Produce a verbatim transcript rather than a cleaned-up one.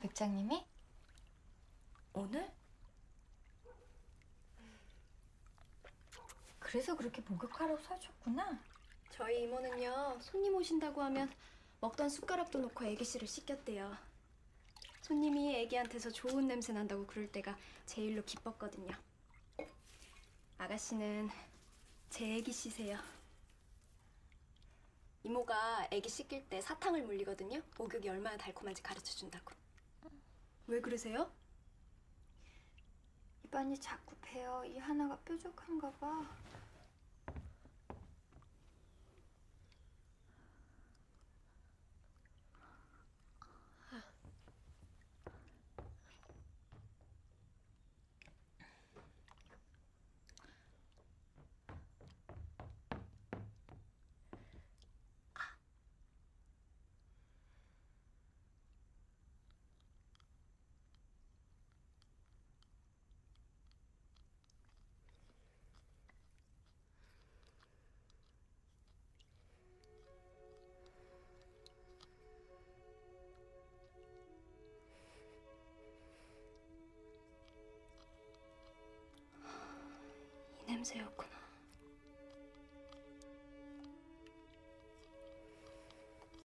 백장님이? 오늘? 그래서 그렇게 목욕하라고 사줬구나. 저희 이모는요, 손님 오신다고 하면 먹던 숟가락도 놓고 애기씨를 씻겼대요. 손님이 애기한테서 좋은 냄새 난다고 그럴 때가 제일로 기뻤거든요. 아가씨는 제 애기 씻으세요. 이모가 애기 씻길 때 사탕을 물리거든요. 목욕이 얼마나 달콤한지 가르쳐준다고. 왜 그러세요? 입안이 자꾸 베어 이 하나가 뾰족한가 봐. 냄새였구나.